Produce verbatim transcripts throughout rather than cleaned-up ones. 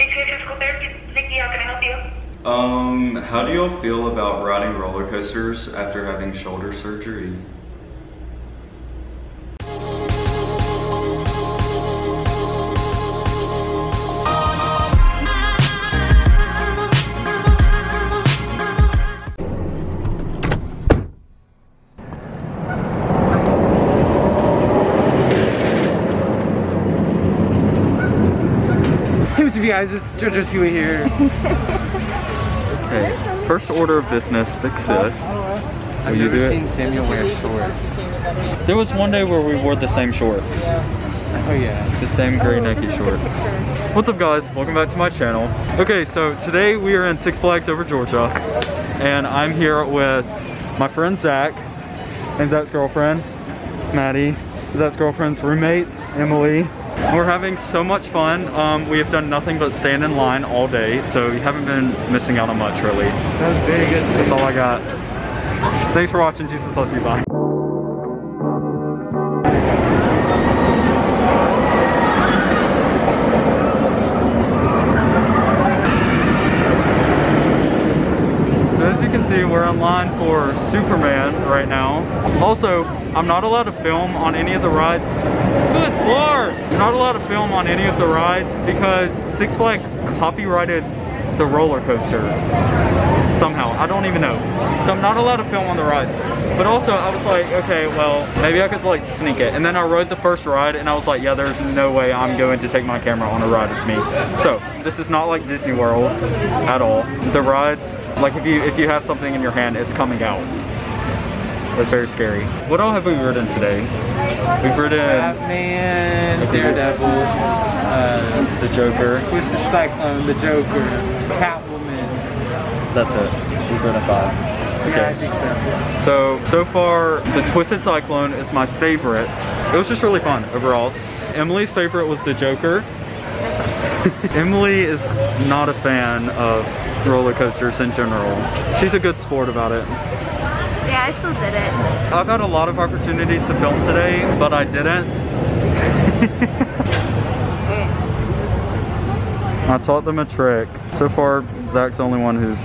It's your physical therapist, Nikki. How can I help you? Um, how do y'all feel about riding roller coasters after having shoulder surgery? Guys, it's Georgia Cooley here. Okay, first order of business, fix this. I've Will never you do seen it? Samuel wear shorts. There was one day where we wore the same shorts. Oh yeah. The same gray Nike shorts. What's up guys, welcome back to my channel. Okay, so today we are in Six Flags Over Georgia. And I'm here with my friend Zach, and Zach's girlfriend, Maddie. Zach's girlfriend's roommate, Emily. We're having so much fun. Um, we have done nothing but stand in line all day, so you haven't been missing out on much, really. That was very good. That's all I got. Thanks for watching. Jesus loves you. Bye. So as you can see, we're in line for Superman right now. Also, I'm not allowed to film on any of the rides. Good Lord! I'm not allowed to film on any of the rides because Six Flags copyrighted the roller coaster somehow. I don't even know. So I'm not allowed to film on the rides. But also, I was like, okay, well, maybe I could like sneak it. And then I rode the first ride, and I was like, yeah, there's no way I'm going to take my camera on a ride with me. So this is not like Disney World at all. The rides, like if you if you have something in your hand, it's coming out. That's very scary. What all have we ridden today? We've ridden Batman, Daredevil, uh, the Joker, Twisted Cyclone, the Joker, Catwoman. That's it. We've ridden five. Okay. Yeah, I think so. So so far, the Twisted Cyclone is my favorite. It was just really fun overall. Emily's favorite was the Joker. Emily is not a fan of roller coasters in general. She's a good sport about it. Yeah, I still did it. I've had a lot of opportunities to film today, but I didn't. I taught them a trick. So far, Zach's the only one who's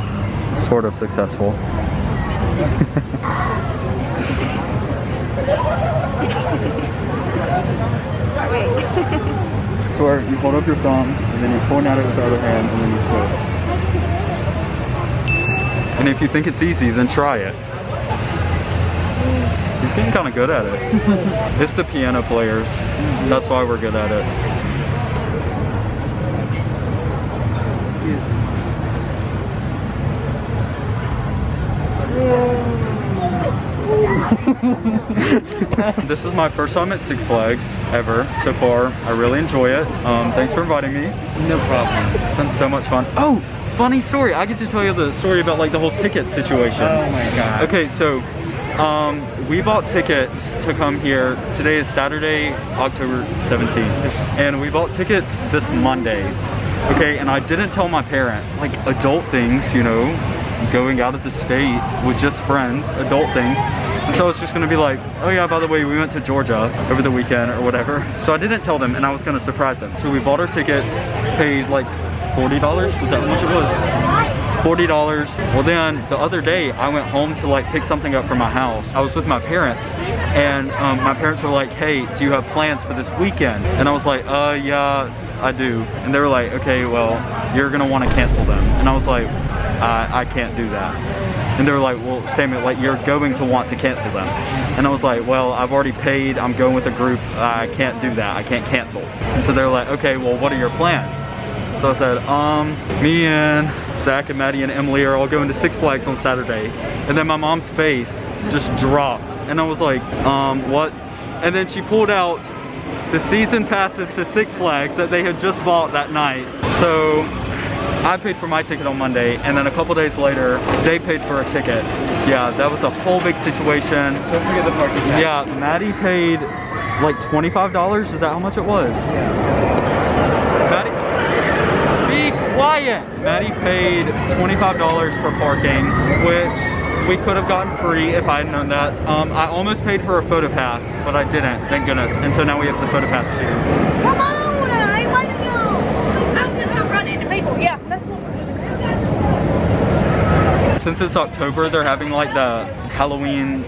sort of successful. It's where you hold up your thumb, and then you're pulling at it with the other hand, and then you switch. And if you think it's easy, then try it. He's getting kind of good at it. It's the piano players. That's why we're good at it. This is my first time at Six Flags ever so far. I really enjoy it. Um, thanks for inviting me. No problem. It's been so much fun. Oh, funny story. I get to tell you the story about like the whole ticket situation. Oh my God. Okay, so. Um, we bought tickets to come here. Today is Saturday, October seventeenth, and we bought tickets this Monday. Okay, and I didn't tell my parents, like adult things, you know, going out of the state with just friends, adult things. And so I was just gonna be like, oh yeah, by the way, we went to Georgia over the weekend or whatever. So I didn't tell them, and I was gonna surprise them. So we bought our tickets, paid like forty dollars, was that how much it was? forty dollars. Well then, the other day, I went home to like pick something up from my house. I was with my parents, and um, my parents were like, hey, do you have plans for this weekend? And I was like, uh, yeah, I do. And they were like, okay, well, you're gonna wanna cancel them. And I was like, I, I can't do that. And they were like, well, Samuel, like, you're going to want to cancel them. And I was like, well, I've already paid, I'm going with a group, I can't do that, I can't cancel. And so they're like, okay, well, what are your plans? So I said, um, me and Zach and Maddie and Emily are all going to Six Flags on Saturday. And then my mom's face just dropped. And I was like, um, what? And then she pulled out the season passes to Six Flags that they had just bought that night. So I paid for my ticket on Monday. And then a couple days later, they paid for a ticket. Yeah, that was a whole big situation. Don't forget the parking tax. Yeah, Maddie paid like twenty-five dollars. Is that how much it was? Yeah. Maddie? Be quiet! Maddie paid twenty-five dollars for parking, which we could have gotten free if I had known that. Um, I almost paid for a photo pass, but I didn't, thank goodness. And so now we have the photo pass too. Come on! I want to go! I'm just not running. since it's October, they're having like the Halloween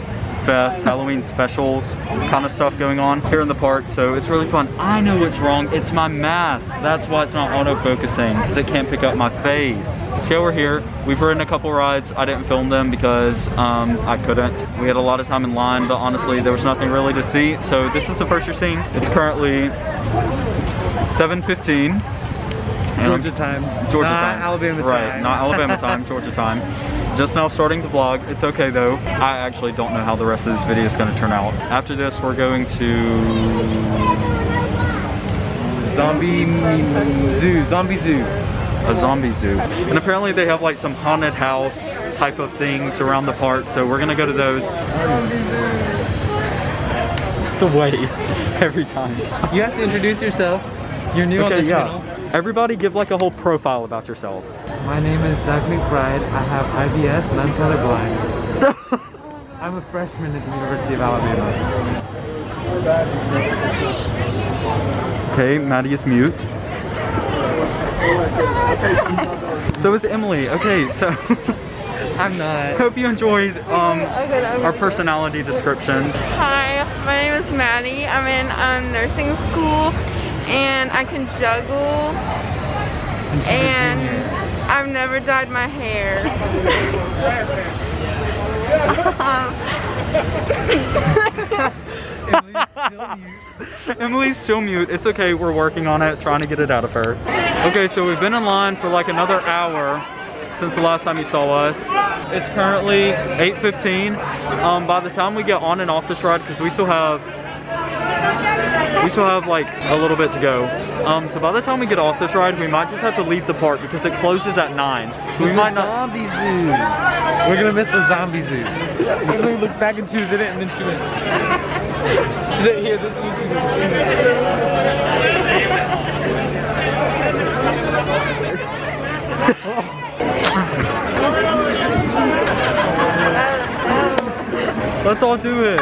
fest, Halloween specials kind of stuff going on here in the park, so it's really fun. I know what's wrong, it's my mask. That's why it's not auto-focusing, because it can't pick up my face. So we're here, we've ridden a couple rides. I didn't film them because um, I couldn't. We had a lot of time in line, but honestly, there was nothing really to see. So this is the first you're seeing. It's currently seven fifteen. Georgia time. Georgia not time. Alabama time. Right, not Alabama time, Georgia time. Just now starting the vlog. It's okay though. I actually don't know how the rest of this video is going to turn out. After this, we're going to... Zombie Zoo. Zombie Zoo. A zombie zoo. And apparently they have like some haunted house type of things around the park, so we're going to go to those. The way. Every time. You have to introduce yourself. You're new okay, on the yeah. channel. Everybody give like a whole profile about yourself. My name is Zach McBride. I have I B S and I'm colorblind. I'm a freshman at the University of Alabama. Okay, Maddie is mute. So is Emily. Okay, so I'm not. Hope you enjoyed um, I'm good, I'm our good. personality descriptions. Hi, my name is Maddie. I'm in um, nursing school. And I can juggle, and, and I've never dyed my hair. Emily's still mute. Emily's still mute. It's okay, we're working on it, trying to get it out of her. Okay, so we've been in line for like another hour since the last time you saw us. It's currently eight fifteen. Um, by the time we get on and off this ride, because we still have We still have like a little bit to go. Um, so by the time we get off this ride, we might just have to leave the park because it closes at nine. So we, we might not. Zombie zoo. We're gonna miss the zombie zoo. Emily looked back and she was in it, and then she went. She's like, here, this is. Let's all do it.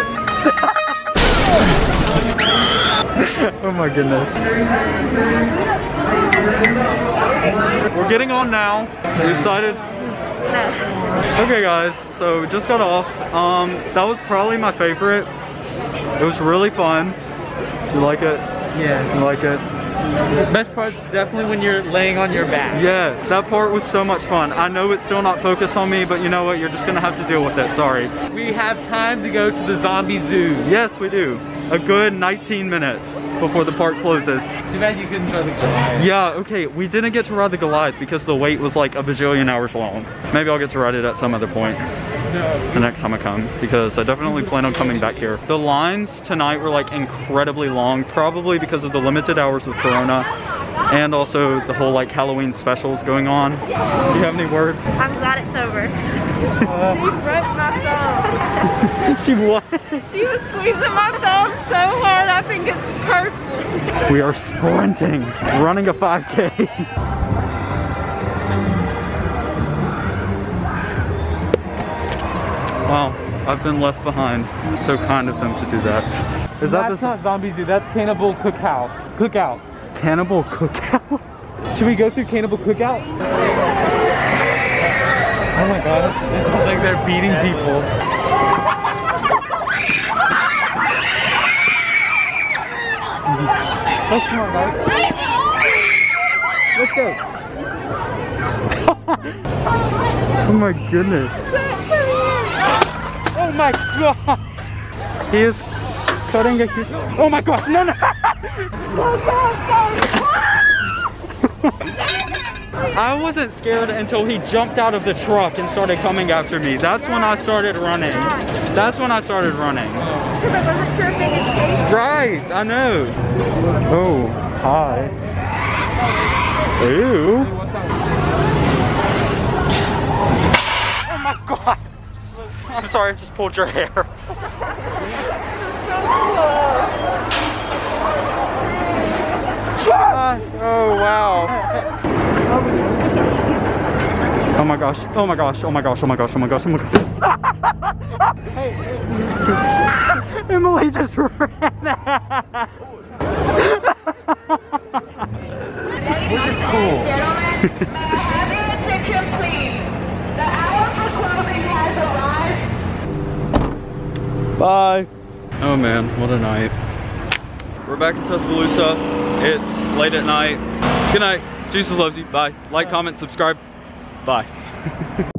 Oh my goodness. We're getting on now. Are you excited? No. Okay guys, so just got off. Um, that was probably my favorite. It was really fun. You like it? Yes. You like it? Best part's definitely when you're laying on your back. Yes, that part was so much fun. I know it's still not focused on me, but you know what? You're just gonna have to deal with it, sorry. We have time to go to the zombie zoo. Yes, we do. A good nineteen minutes before the park closes. Too bad you couldn't ride the Goliath. Yeah, okay, we didn't get to ride the Goliath because the wait was like a bajillion hours long. Maybe I'll get to ride it at some other point. The next time I come, because I definitely plan on coming back here. The lines tonight were like incredibly long, probably because of the limited hours with Corona and also the whole like Halloween specials going on. Do you have any words? I'm glad it's over. Uh, she broke my thumb. She what? She was squeezing my thumb so hard I think it's purple. We are sprinting, running a five K. Wow, I've been left behind. So kind of them to do that. Is that that's the not Zombie Zoo, that's Cannibal Cookout. Cookout. Cannibal Cookout? Should we go through Cannibal Cookout? Oh my god, it looks like they're beating people. Let's come on guys. Let's go. Oh my goodness. Oh my god! He is cutting a huge... Oh my gosh, no, no! I wasn't scared until he jumped out of the truck and started coming after me. That's when I started running. That's when I started running. Because I wasn't sure if they could chase me. Right, I know. Oh, hi. Ew. Oh my god! I'm sorry, I just pulled your hair. This is so cool. uh, oh, wow. Oh my gosh, oh my gosh, oh my gosh, oh my gosh, oh my gosh, oh my gosh. Hey. Emily just ran out. This is cool. Everyone take your clean. The hours are closed. Bye. Oh man, what a night. We're back in Tuscaloosa. It's late at night. Good night. Jesus loves you. Bye. Like, comment, subscribe. Bye.